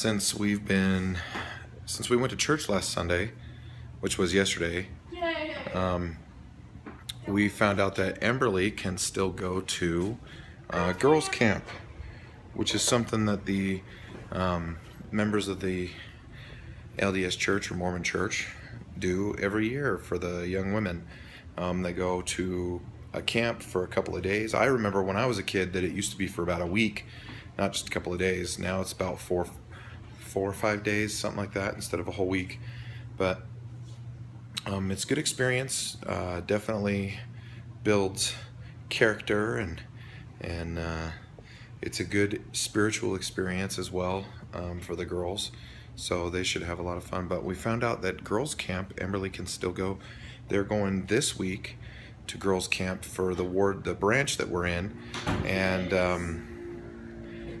since we went to church last Sunday, which was yesterday, we found out that Emberlee can still go to Girls Camp, which is something that the members of the LDS Church or Mormon Church do every year for the young women. They go to a camp for a couple of days. I remember when I was a kid that it used to be for about a week, not just a couple of days. Now it's about four or five days, something like that, instead of a whole week. But it's a good experience. Definitely builds character, and it's a good spiritual experience as well for the girls. So they should have a lot of fun. But we found out that Girls Camp, Emberlee can still go. They're going this week to Girls Camp for the ward, the branch that we're in, and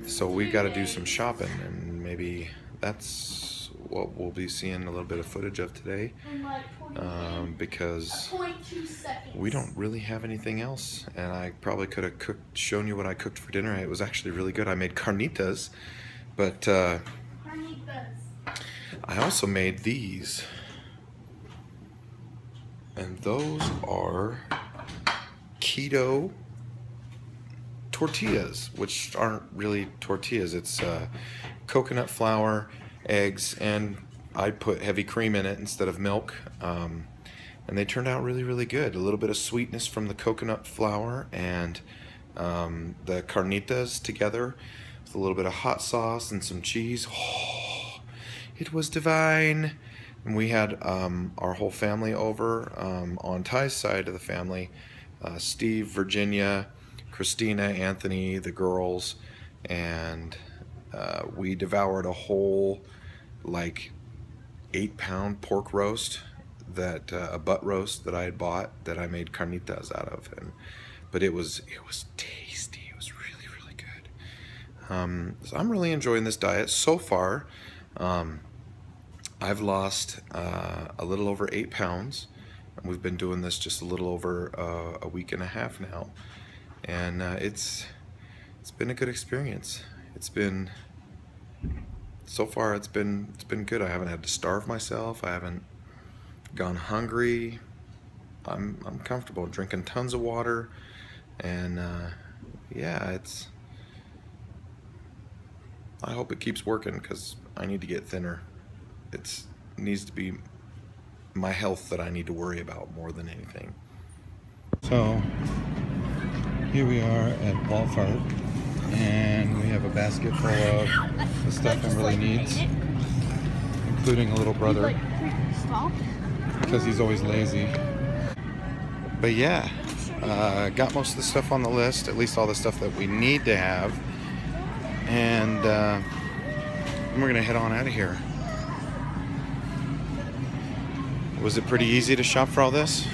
so we've got to do some shopping, and maybe that's what we'll be seeing a little bit of footage of today, because we don't really have anything else. And I probably could have shown you what I cooked for dinner. It was actually really good. I made carnitas, but I also made these, and those are keto tortillas, which aren't really tortillas. It's coconut flour, eggs, and I put heavy cream in it instead of milk, and they turned out really, really good. A little bit of sweetness from the coconut flour and the carnitas together with a little bit of hot sauce and some cheese. Oh, it was divine. And we had our whole family over on Ty's side of the family, Steve, Virginia, Christina, Anthony, the girls, and we devoured a whole, like, 8-pound pork roast, that a butt roast that I had bought, that I made carnitas out of, but it was tasty. It was really, really good. So I'm really enjoying this diet so far. I've lost a little over 8 pounds, and we've been doing this just a little over a week and a half now, and it's been a good experience. So far it's been good. I haven't had to starve myself. I haven't gone hungry. I'm comfortable drinking tons of water, and yeah, I hope it keeps working, because I need to get thinner. It needs to be my health that I need to worry about more than anything. So here we are at Ball Farm, and we have a basket full of the stuff that really needs, including a little brother, because he's always lazy. But yeah, got most of the stuff on the list, at least all the stuff that we need to have, and we're gonna head on out of here. Was it pretty easy to shop for all this?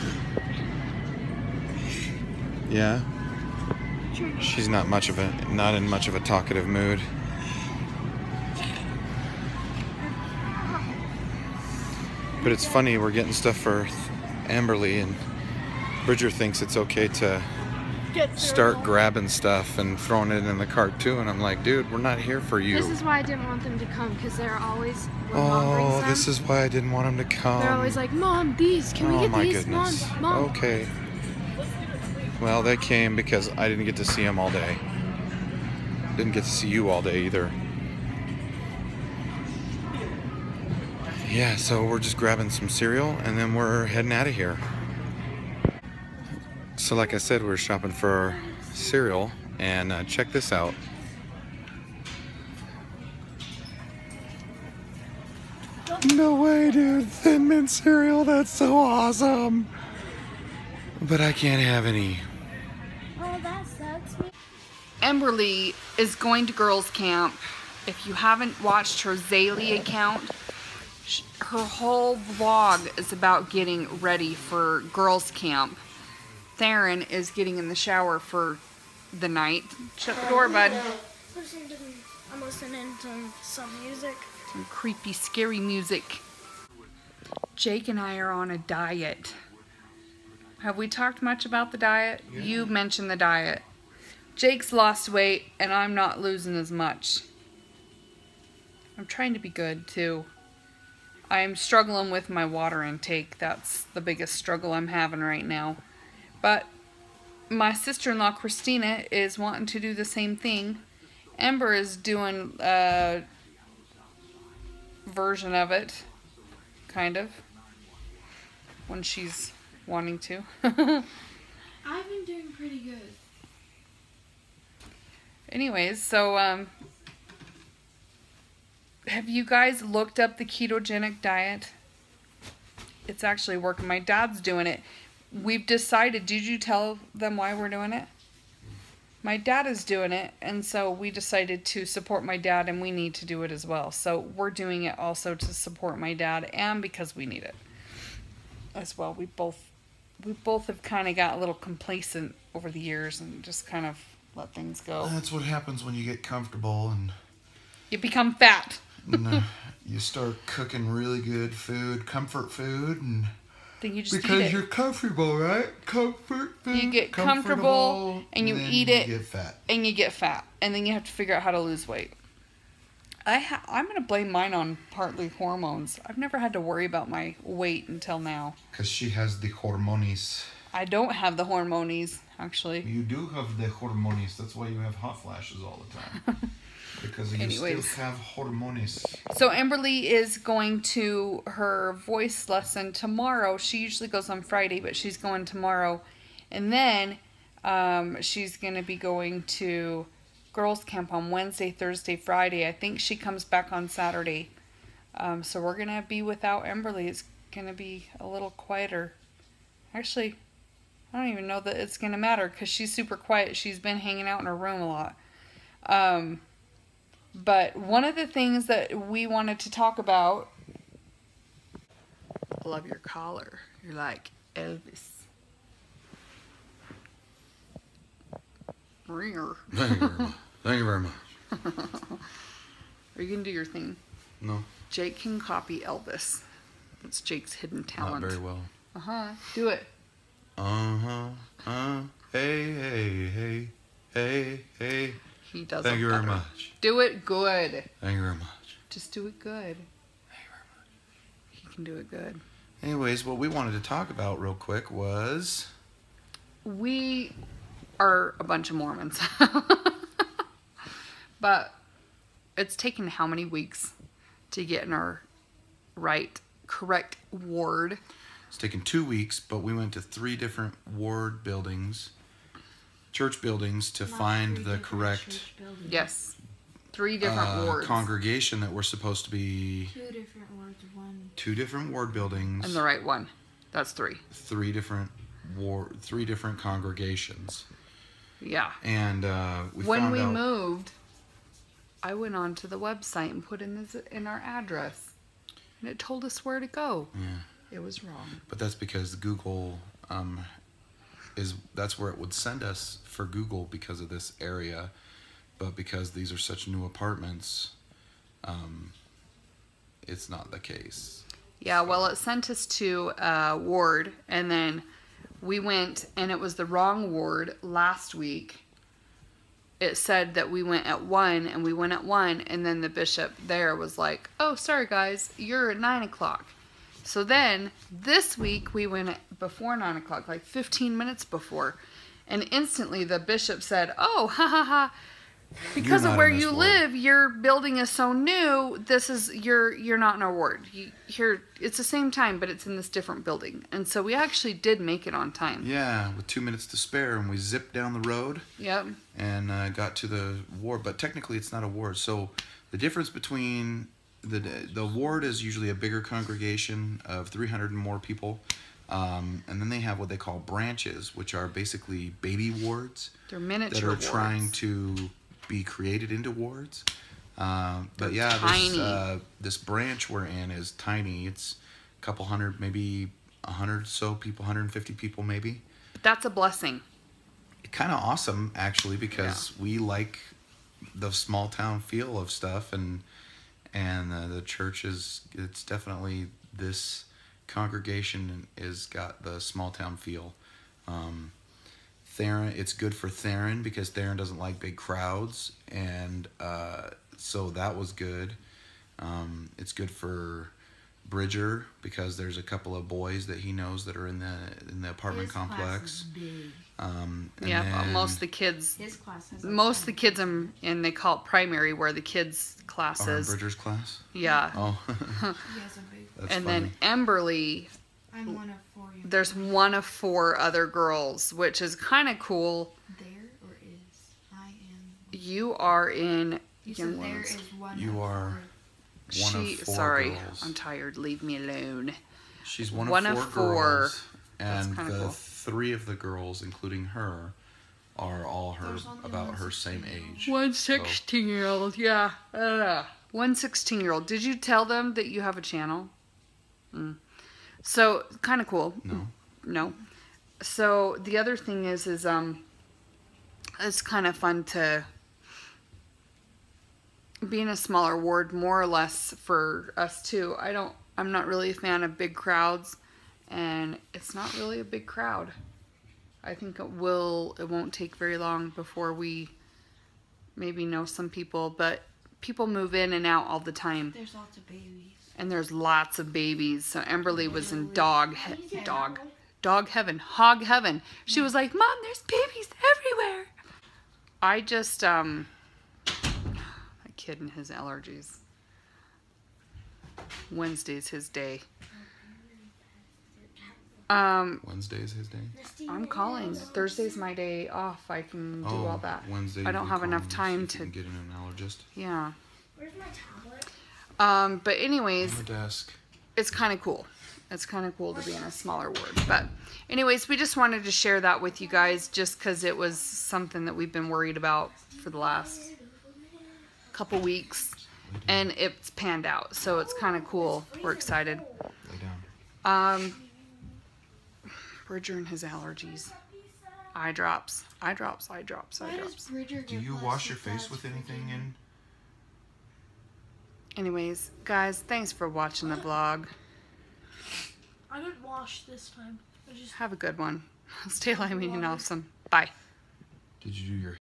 Yeah. She's not in much of a talkative mood. But it's funny, we're getting stuff for Emberlee, and Bridger thinks it's okay to start grabbing stuff and throwing it in the cart too, and I'm like, dude, we're not here for you. This is why I didn't want them to come, because they're always, oh, this is why I didn't want them to come. They're always like, Mom, these, can we get these? Mom, Mom. Okay. Well, they came because I didn't get to see them all day. Didn't get to see you all day either. Yeah, so we're just grabbing some cereal, and then we're heading out of here. So like I said, we're shopping for cereal, and check this out. No way, dude, Thin Mint cereal, that's so awesome. But I can't have any. Oh, that sucks. Emberlee is going to Girls Camp. If you haven't watched her Zae Lee account, her whole vlog is about getting ready for Girls Camp. Theron is getting in the shower for the night. Shut the door, bud. I'm listening to some music. Some creepy, scary music. Jake and I are on a diet. Have we talked much about the diet? Yeah. You mentioned the diet. Jake's lost weight, and I'm not losing as much. I'm trying to be good too. I'm struggling with my water intake. That's the biggest struggle I'm having right now. But my sister-in-law, Christina, is wanting to do the same thing. Ember is doing a version of it, kind of, when she's wanting to. I've been doing pretty good. Anyways, so, have you guys looked up the ketogenic diet? It's actually working. My dad's doing it. We've decided, did you tell them why we're doing it? My dad is doing it, and so we decided to support my dad, and we need to do it as well. So we're doing it also to support my dad and because we need it as well. We both have kind of got a little complacent over the years and just kind of let things go. Well, that's what happens when you get comfortable and you become fat. And you start cooking really good food, comfort food, and then you just because eat it. You're comfortable, right? Comfort food. You get comfortable, and you eat it, you get fat. And you get fat, and then you have to figure out how to lose weight. I'm gonna blame mine on partly hormones. I've never had to worry about my weight until now. Cause she has the hormones. I don't have the hormones, actually. You do have the hormones. That's why you have hot flashes all the time. Because you still have hormones. So Emberlee is going to her voice lesson tomorrow. She usually goes on Friday, but she's going tomorrow. And then she's going to be going to Girls Camp on Wednesday, Thursday, Friday. I think she comes back on Saturday. So we're going to be without Emberlee. It's going to be a little quieter. Actually, I don't even know that it's going to matter because she's super quiet. She's been hanging out in her room a lot. But one of the things that we wanted to talk about... I love your collar. You're like Elvis. Ringer. Thank you very much. Thank you very much. Are you going to do your thing? No. Jake can copy Elvis. That's Jake's hidden talent. Not very well. Uh-huh. Do it. Uh-huh. Hey, hey, hey. Hey, hey. He does Thank you better. Very much. Do it good. Thank you very much. Just do it good. Thank you very much. He can do it good. Anyways, what we wanted to talk about real quick was... We are a bunch of Mormons. But it's taken how many weeks to get in our correct ward? It's taken 2 weeks, but we went to 3 different ward buildings. Church buildings to find the correct yes 3 different wards congregation that we're supposed to be 2 different wards 2 different ward buildings and the right one. That's 3 different ward 3 different congregations. Yeah. And when we moved, I went onto the website and put in our address, and it told us where to go. Yeah, it was wrong. But that's because Google that's where it would send us for Google because of this area, but because these are such new apartments, it's not the case. Yeah, so. Well, it sent us to a ward, and then we went, and it was the wrong ward last week. It said that we went at 1, and we went at 1, and then the bishop there was like, oh, sorry guys, you're at 9 o'clock. So then, this week, we went before 9 o'clock, like 15 minutes before. And instantly, the bishop said, oh, ha, ha, ha, because of where you live, your building is so new, this is, you're not in our ward. It's the same time, but it's in this different building. And so we actually did make it on time. Yeah, with 2 minutes to spare, and we zipped down the road. Yep. And got to the ward, but technically, it's not a ward. So the difference between... The ward is usually a bigger congregation of 300 and more people, and then they have what they call branches, which are basically baby wards. They're miniature wards. That are trying to be created into wards. But yeah, this branch we're in is tiny. It's a couple hundred, maybe 100 so people, 150 people maybe. But that's a blessing. Kind of awesome, actually, because we like the small town feel of stuff. And the church it's definitely, this congregation is got the small town feel. Theron, it's good for Theron because Theron doesn't like big crowds. And so that was good. It's good for Bridger because there's a couple of boys that he knows that are in the apartment complex. Most of the kids and they call it primary, where the kids' classes. Bridger's class. Yeah. Oh. Then Emberlee. I'm one of four. There's one of four other girls, which is kind of cool. There or is I am. You are in. One of four girls. I'm tired. Leave me alone. She's one of four girls, and the cool. Three of the girls, including her, are all about her same age. One 16-year-old. Did you tell them that you have a channel? So kind of cool. No. So the other thing is it's kind of fun to. Being a smaller ward, more or less, for us too. I'm not really a fan of big crowds, and it's not really a big crowd. I think it won't take very long before we maybe know some people, but people move in and out all the time. There's lots of babies. And there's lots of babies. So Emberlee was in hog heaven. She was like, "Mom, there's babies everywhere." I just kid and his allergies. Wednesday's his day. I'm calling. Thursday's my day off. I can do all that. Wednesday. I don't have enough time to get in an allergist. Yeah. Where's my tablet? But anyways, on the desk. It's kind of cool. It's kind of cool to be in a smaller ward. But anyways, we just wanted to share that with you guys, just because it was something that we've been worried about for the last couple weeks, and it's panned out, so it's kind of cool. We're excited. Bridger and his allergies. Eye drops. Do you wash your face with anything in? Anyways, guys, thanks for watching the vlog. I didn't wash this time. Have a good one. Stay lively and awesome. Bye. Did you do your